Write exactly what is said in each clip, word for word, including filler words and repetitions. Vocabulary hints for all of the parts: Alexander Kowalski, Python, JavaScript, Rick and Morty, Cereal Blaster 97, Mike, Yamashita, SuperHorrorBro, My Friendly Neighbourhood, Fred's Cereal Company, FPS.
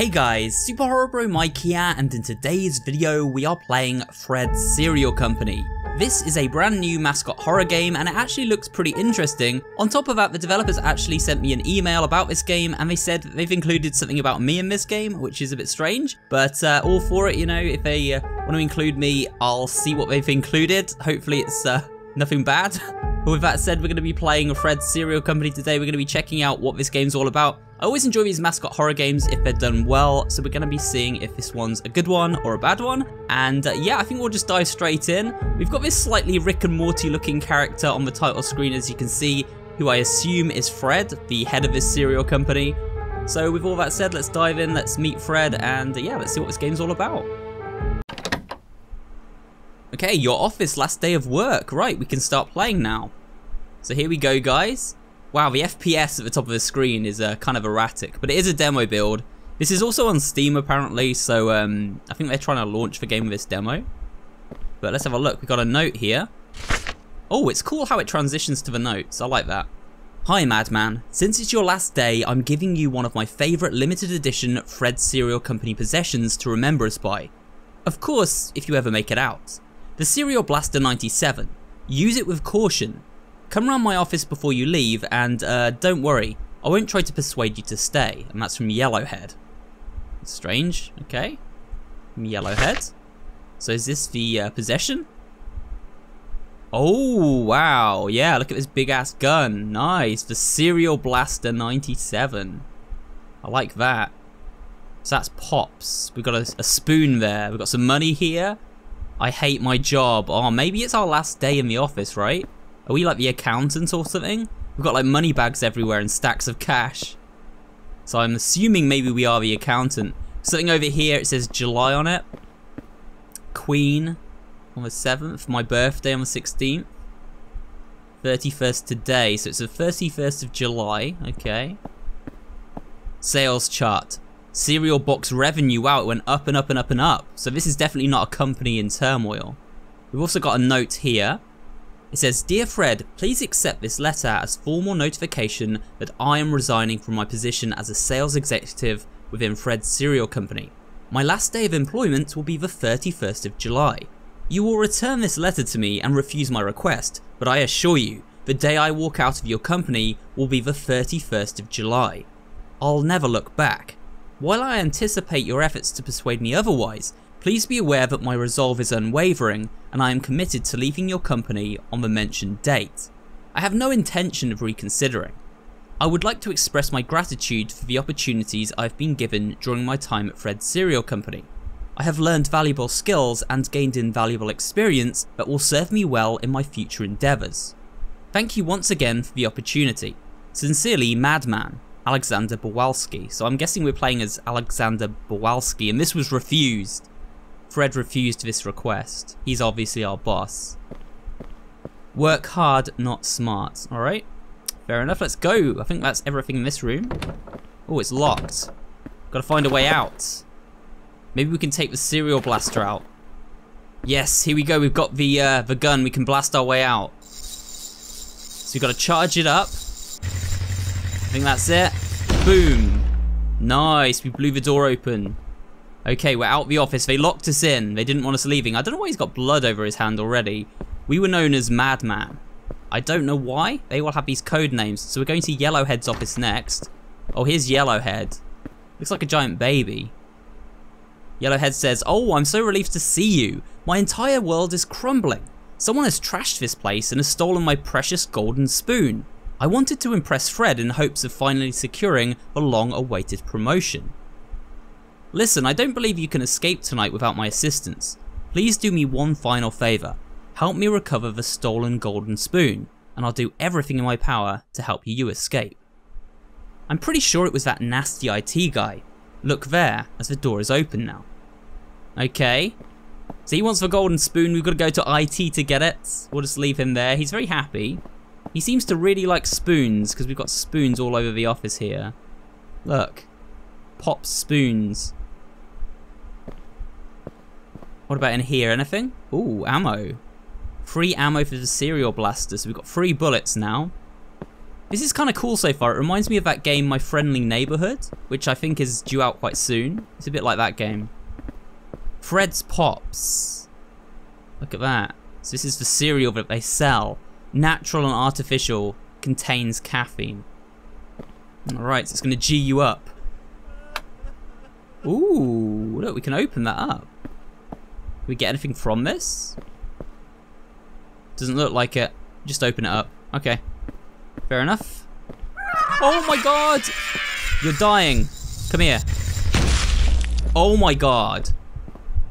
Hey guys, SuperHorrorBro Mike here, and in today's video we are playing Fred's Cereal Company. This is a brand new mascot horror game and it actually looks pretty interesting. On top of that, the developers actually sent me an email about this game and they said that they've included something about me in this game, which is a bit strange, but uh, all for it, you know. If they uh, want to include me, I'll see what they've included. Hopefully it's uh, nothing bad. But with that said, we're going to be playing Fred's Cereal Company today. We're going to be checking out what this game's all about. I always enjoy these mascot horror games if they're done well, so we're going to be seeing if this one's a good one or a bad one. And uh, yeah, I think we'll just dive straight in. We've got this slightly Rick and Morty looking character on the title screen, as you can see, who I assume is Fred, the head of this cereal company. So with all that said, let's dive in, let's meet Fred, and uh, yeah, let's see what this game's all about. Okay, you're off this last day of work. Right, we can start playing now. So here we go, guys. Wow, the F P S at the top of the screen is uh, kind of erratic, but it is a demo build. This is also on Steam apparently, so um, I think they're trying to launch the game with this demo. But let's have a look, we've got a note here. Oh, it's cool how it transitions to the notes, I like that. Hi Madman, since it's your last day, I'm giving you one of my favourite limited edition Fred's Cereal Company possessions to remember us by. Of course, if you ever make it out. The Cereal Blaster ninety-seven. Use it with caution. Come round my office before you leave, and uh, don't worry, I won't try to persuade you to stay. And that's from Yellowhead. That's strange, okay. From Yellowhead. So is this the uh, possession? Oh, wow, yeah, look at this big ass gun, nice. The Cereal Blaster ninety-seven. I like that. So that's Pops, we've got a, a spoon there, we've got some money here. I hate my job, oh, maybe it's our last day in the office, right? Are we like the accountant or something? We've got like money bags everywhere and stacks of cash. So I'm assuming maybe we are the accountant. Something over here, it says July on it. Queen on the seventh, my birthday on the sixteenth. thirty-first today, so it's the thirty-first of July, okay. Sales chart. Cereal box revenue, wow, it went up and up and up and up. So this is definitely not a company in turmoil. We've also got a note here. It says, Dear Fred, please accept this letter as formal notification that I am resigning from my position as a sales executive within Fred's Cereal Company. My last day of employment will be the thirty-first of July. You will return this letter to me and refuse my request, but I assure you, the day I walk out of your company will be the thirty-first of July. I'll never look back. While I anticipate your efforts to persuade me otherwise, please be aware that my resolve is unwavering, and I am committed to leaving your company on the mentioned date. I have no intention of reconsidering. I would like to express my gratitude for the opportunities I have been given during my time at Fred's Cereal Company. I have learned valuable skills and gained invaluable experience that will serve me well in my future endeavours. Thank you once again for the opportunity. Sincerely, Madman, Alexander Kowalski. So I'm guessing we're playing as Alexander Kowalski, and this was refused. Fred refused this request. He's obviously our boss. Work hard, not smart. Alright. Fair enough. Let's go. I think that's everything in this room. Oh, it's locked. Gotta find a way out. Maybe we can take the cereal blaster out. Yes, here we go. We've got the uh, the gun. We can blast our way out. So we've got to charge it up. I think that's it. Boom. Nice. We blew the door open. Okay, we're out the office. They locked us in. They didn't want us leaving. I don't know why he's got blood over his hand already. We were known as Madman. I don't know why. They all have these code names. So we're going to Yellowhead's office next. Oh, here's Yellowhead. Looks like a giant baby. Yellowhead says, "Oh, I'm so relieved to see you. My entire world is crumbling. Someone has trashed this place and has stolen my precious golden spoon. I wanted to impress Fred in hopes of finally securing a long-awaited promotion. Listen, I don't believe you can escape tonight without my assistance. Please do me one final favour. Help me recover the stolen golden spoon, and I'll do everything in my power to help you escape." I'm pretty sure it was that nasty I T guy. Look there, as the door is open now. Okay. So he wants the golden spoon, we've got to go to I T to get it. We'll just leave him there, he's very happy. He seems to really like spoons, because we've got spoons all over the office here. Look. Pop spoons. What about in here? Anything? Ooh, ammo. Free ammo for the cereal blaster. So we've got three bullets now. This is kind of cool so far. It reminds me of that game My Friendly Neighbourhood, which I think is due out quite soon. It's a bit like that game. Fred's Pops. Look at that. So this is the cereal that they sell. Natural and artificial. Contains caffeine. Alright, so it's going to G you up. Ooh, look, we can open that up. Can we get anything from this? Doesn't look like it. Just open it up. Okay. Fair enough. Oh my god! You're dying. Come here. Oh my god.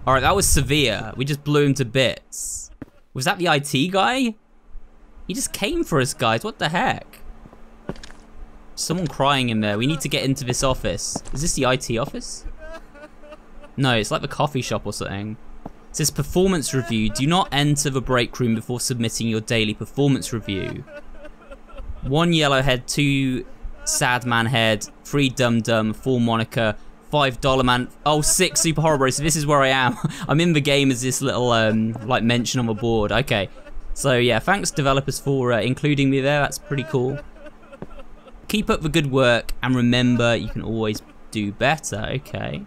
Alright, that was severe. We just blew him to bits. Was that the I T guy? He just came for us, guys. What the heck? Someone crying in there. We need to get into this office. Is this the I T office? No, it's like the coffee shop or something. It says performance review. Do not enter the break room before submitting your daily performance review. One yellow head, two sad man head, three dum dum, four Monica, five dollar man. Oh, six super horror bro. So this is where I am. I'm in the game as this little um like mention on the board. Okay. So yeah, thanks developers for uh, including me there. That's pretty cool. Keep up the good work and remember you can always do better. Okay.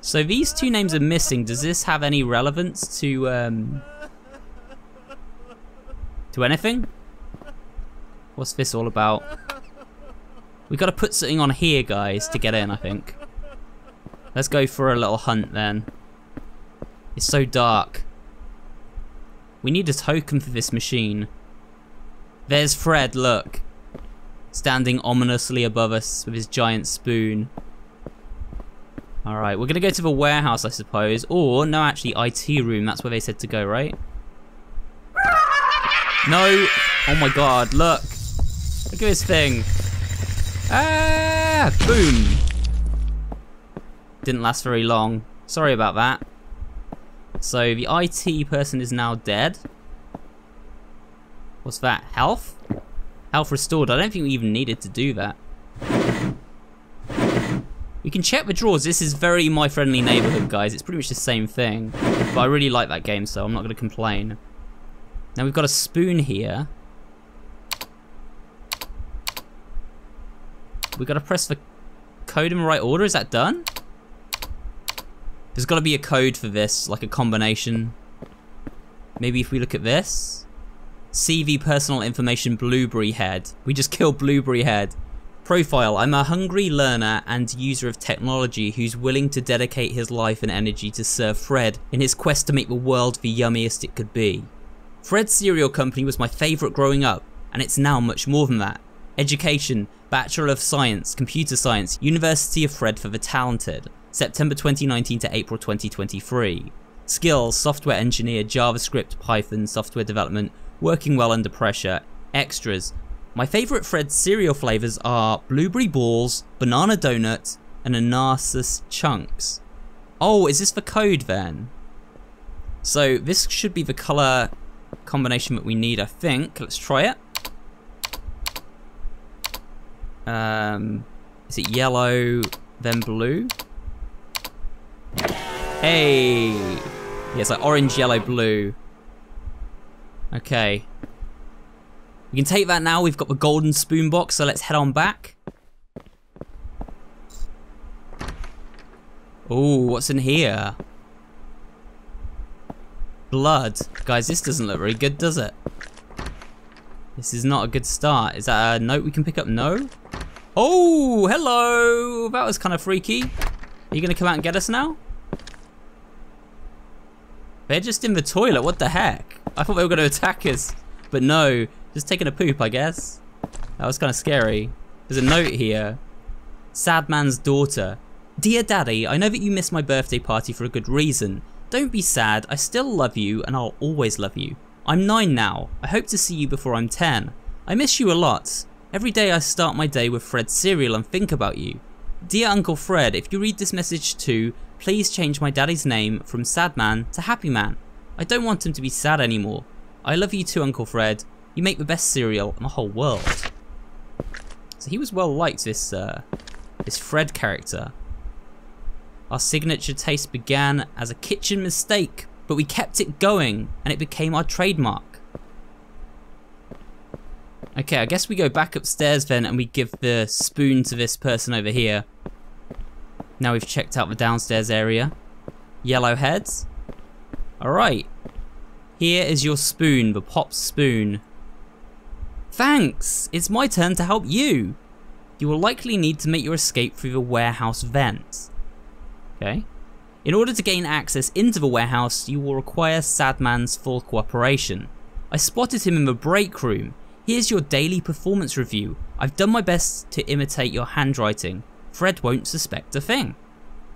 So these two names are missing. Does this have any relevance to um to anything? What's this all about? We gotta put something on here, guys, to get in, I think. Let's go for a little hunt then. It's so dark. We need a token for this machine. There's Fred, look. Standing ominously above us with his giant spoon. Alright, we're gonna go to the warehouse, I suppose. Or, no, actually, I T room. That's where they said to go, right? No! Oh my god, look. Look at this thing. Ah! Boom! Didn't last very long. Sorry about that. So, the I T person is now dead. What's that? Health? Health restored. I don't think we even needed to do that. We can check the drawers. This is very My Friendly Neighbourhood, guys. It's pretty much the same thing. But I really like that game, so I'm not going to complain. Now, we've got a spoon here. We've got to press the code in the right order. Is that done? There's got to be a code for this, like a combination. Maybe if we look at this. C V personal information Blueberry Head. We just killed Blueberry Head. Profile. I'm a hungry learner and user of technology who's willing to dedicate his life and energy to serve Fred in his quest to make the world the yummiest it could be. Fred's Cereal Company was my favourite growing up, and it's now much more than that. Education, Bachelor of Science, Computer Science, University of Fred for the Talented, September twenty nineteen to April twenty twenty-three. Skills, Software Engineer, JavaScript, Python, Software Development, Working Well Under Pressure. Extras. My favourite Fred's cereal flavours are Blueberry Balls, Banana Donut, and Anarsis Chunks. Oh, is this the code then? So this should be the colour combination that we need, I think. Let's try it. Um, is it yellow, then blue? Hey! Yeah, it's like orange, yellow, blue. Okay. We can take that now. We've got the golden spoon box, so let's head on back. Ooh, what's in here? Blood. Guys, this doesn't look very good, does it? This is not a good start. Is that a note we can pick up? No? Oh, hello! That was kind of freaky. Are you going to come out and get us now? They're just in the toilet. What the heck? I thought they were going to attack us. But no. Just taking a poop, I guess. That was kind of scary. There's a note here. Sad man's daughter. Dear Daddy, I know that you missed my birthday party for a good reason. Don't be sad. I still love you and I'll always love you. I'm nine now. I hope to see you before I'm ten. I miss you a lot. Every day I start my day with Fred's cereal and think about you. Dear Uncle Fred, if you read this message too, please change my daddy's name from Sad Man to Happy Man. I don't want him to be sad anymore. I love you too, Uncle Fred. You make the best cereal in the whole world. So he was well liked, this uh, this Fred character. Our signature taste began as a kitchen mistake, but we kept it going and it became our trademark. Okay, I guess we go back upstairs then and we give the spoon to this person over here. Now we've checked out the downstairs area. Yellow heads. Alright. Here is your spoon, the pop spoon. Thanks! It's my turn to help you. You will likely need to make your escape through the warehouse vents. Okay. In order to gain access into the warehouse, you will require Sadman's full cooperation. I spotted him in the break room. Here's your daily performance review. I've done my best to imitate your handwriting. Fred won't suspect a thing.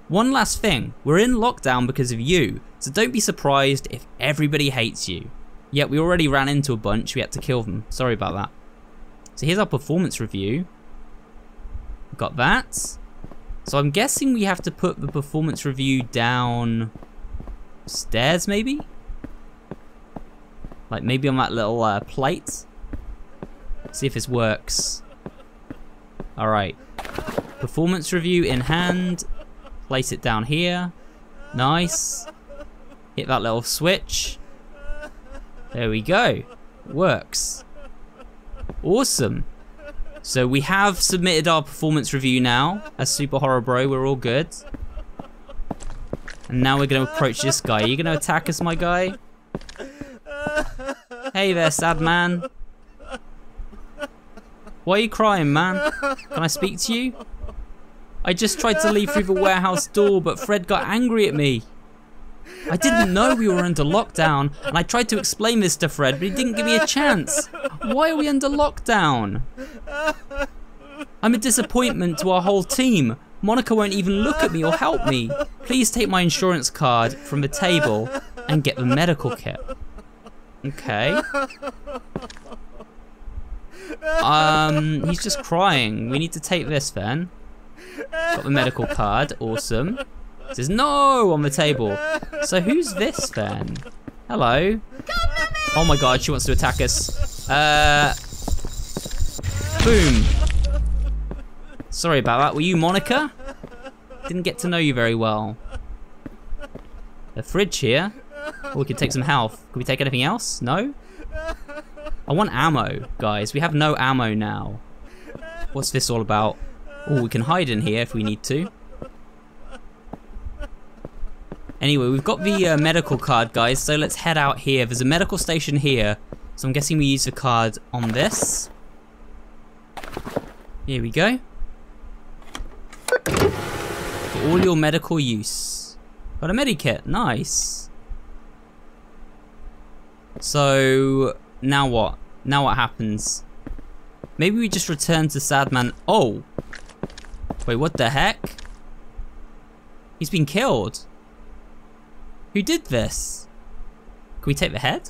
One last thing, we're in lockdown because of you, so don't be surprised if everybody hates you. Yet we already ran into a bunch, we had to kill them. Sorry about that. So here's our performance review. Got that. So I'm guessing we have to put the performance review down stairs, maybe? Like maybe on that little uh, plate. See if this works. Alright. Performance review in hand. Place it down here. Nice. Hit that little switch. There we go. Works. Awesome. So we have submitted our performance review now as SuperHorrorBro. We're all good. And now we're going to approach this guy. Are you going to attack us, my guy? Hey there, sad man. Why are you crying, man? Can I speak to you? I just tried to leave through the warehouse door, but Fred got angry at me. I didn't know we were under lockdown, and I tried to explain this to Fred, but he didn't give me a chance. Why are we under lockdown? I'm a disappointment to our whole team. Monica won't even look at me or help me. Please take my insurance card from the table and get the medical kit. Okay. Um, he's just crying. We need to take this then. Got the medical card. Awesome. It says no on the table. So who's this then? Hello. Oh my god, she wants to attack us. Uh. Boom. Sorry about that. Were you Monica? Didn't get to know you very well. The fridge here. Or we could take some health. Can we take anything else? No? I want ammo, guys. We have no ammo now. What's this all about? Oh, we can hide in here if we need to. Anyway, we've got the uh, medical card, guys, so let's head out here. There's a medical station here, so I'm guessing we use the card on this. Here we go. For all your medical use. Got a medikit, nice. So, now what? Now what happens? Maybe we just return to Sadman. Oh! Wait, what the heck? He's been killed. Who did this? Can we take the head?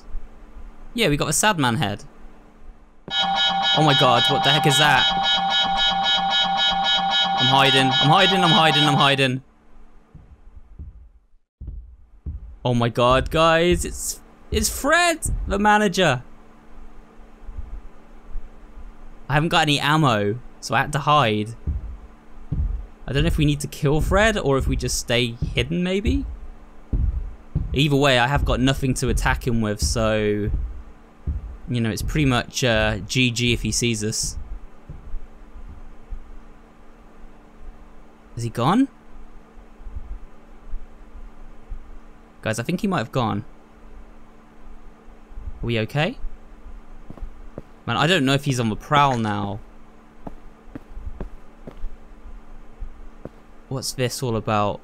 Yeah, we got a sad man head. Oh my god, what the heck is that? I'm hiding, I'm hiding, I'm hiding, I'm hiding. Oh my god, guys, it's it's Fred, the manager. I haven't got any ammo, so I had to hide. I don't know if we need to kill Fred or if we just stay hidden maybe? Either way, I have got nothing to attack him with, so... You know, it's pretty much uh, G G if he sees us. Is he gone? Guys, I think he might have gone. Are we okay? Man, I don't know if he's on the prowl now. What's this all about?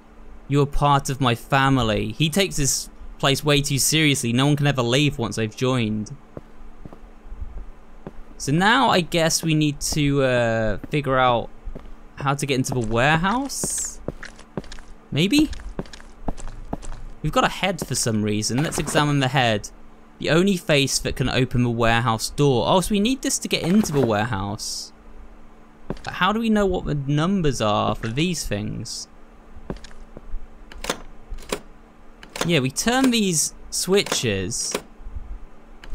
You're part of my family. He takes this place way too seriously. No one can ever leave once I've joined. So now I guess we need to uh, figure out how to get into the warehouse? Maybe? We've got a head for some reason. Let's examine the head. The only face that can open the warehouse door. Oh, so we need this to get into the warehouse. But how do we know what the numbers are for these things? Yeah, we turn these switches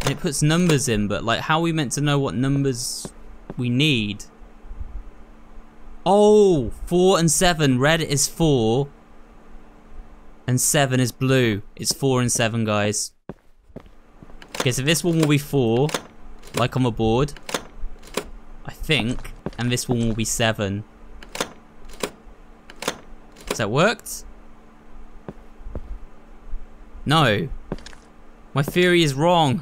and it puts numbers in, but like how are we meant to know what numbers we need? Oh, four and seven. Red is four and seven is blue. It's four and seven, guys. Okay, so this one will be four, like on the board. I think, and this one will be seven. Has that worked? No. My theory is wrong.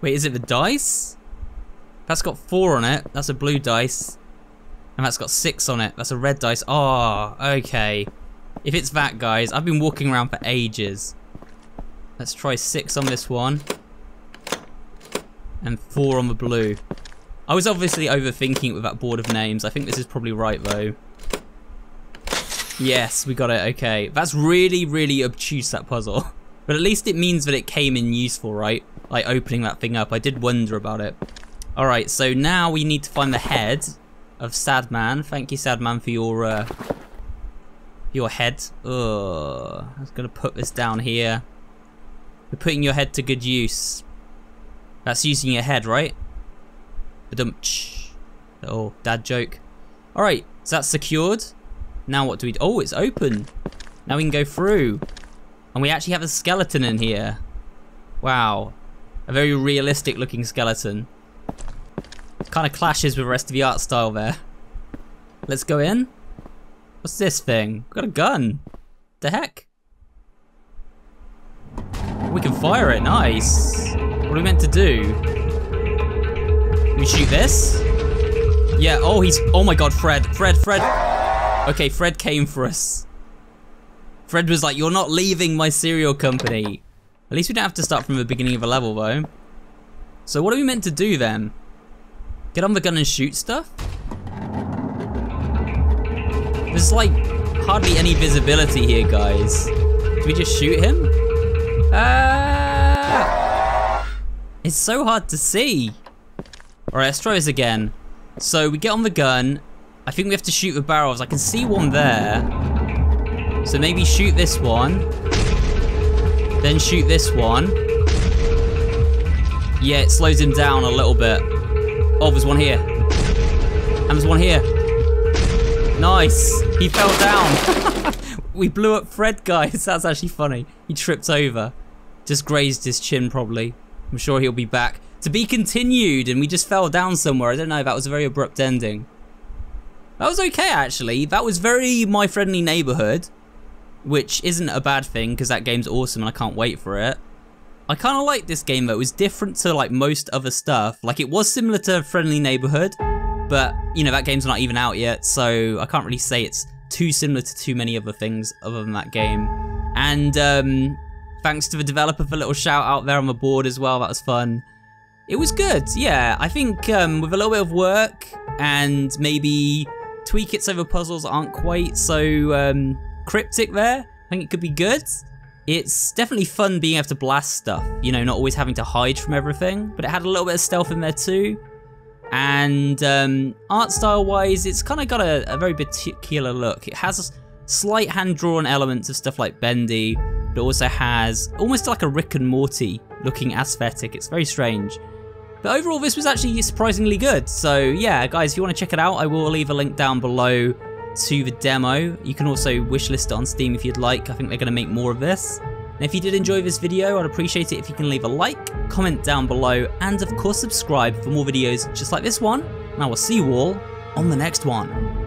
Wait, is it the dice? That's got four on it. That's a blue dice. And that's got six on it. That's a red dice. Ah, oh, okay. If it's that, guys, I've been walking around for ages. Let's try six on this one. And four on the blue. I was obviously overthinking it with that board of names. I think this is probably right, though. Yes, we got it. Okay. That's really, really obtuse, that puzzle. But at least it means that it came in useful, right? Like opening that thing up. I did wonder about it. All right, so now we need to find the head of Sadman. Thank you, Sadman, for your uh, your head. Ugh. I'm just gonna put this down here. You're putting your head to good use. That's using your head, right? Badumch. Oh, dad joke. All right, so that's secured. Now what do we do? Oh, it's open. Now we can go through. And we actually have a skeleton in here. Wow. A very realistic looking skeleton. Kind of clashes with the rest of the art style there. Let's go in. What's this thing? We've got a gun. The heck? We can fire it. Nice. What are we meant to do? We shoot this? Yeah. Oh, he's. Oh my God, Fred. Fred. Fred. Okay, Fred came for us. Fred was like, "You're not leaving my cereal company." At least we don't have to start from the beginning of a level, though. So what are we meant to do then? Get on the gun and shoot stuff? There's like hardly any visibility here, guys. Do we just shoot him? Uh, it's so hard to see. All right, let's try this again. So we get on the gun. I think we have to shoot the barrels. I can see one there. So maybe shoot this one. Then shoot this one. Yeah, it slows him down a little bit. Oh, there's one here. And there's one here. Nice. He fell down. We blew up Fred, guys. That's actually funny. He tripped over. Just grazed his chin, probably. I'm sure he'll be back. To be continued, and we just fell down somewhere. I don't know. That was a very abrupt ending. That was okay, actually. That was very My Friendly Neighbourhood, which isn't a bad thing, because that game's awesome, and I can't wait for it. I kind of like this game though. It was different to like most other stuff. Like it was similar to Friendly Neighborhood, but you know, that game's not even out yet, so I can't really say it's too similar to too many other things other than that game. And um, thanks to the developer for a little shout out there on the board as well. That was fun. It was good, yeah. I think um, with a little bit of work and maybe tweak it so the puzzles aren't quite so um, cryptic there, I think it could be good. It's definitely fun being able to blast stuff, you know, not always having to hide from everything, but it had a little bit of stealth in there too. And um, art style wise, it's kind of got a, a very particular look. It has slight hand drawn elements of stuff like Bendy, but it also has almost like a Rick and Morty looking aesthetic. It's very strange. But overall, this was actually surprisingly good. So yeah, guys, if you want to check it out, I will leave a link down below to the demo. You can also wishlist it on Steam if you'd like. I think they're going to make more of this. And if you did enjoy this video, I'd appreciate it if you can leave a like, comment down below, and of course subscribe for more videos just like this one. And I will see you all on the next one.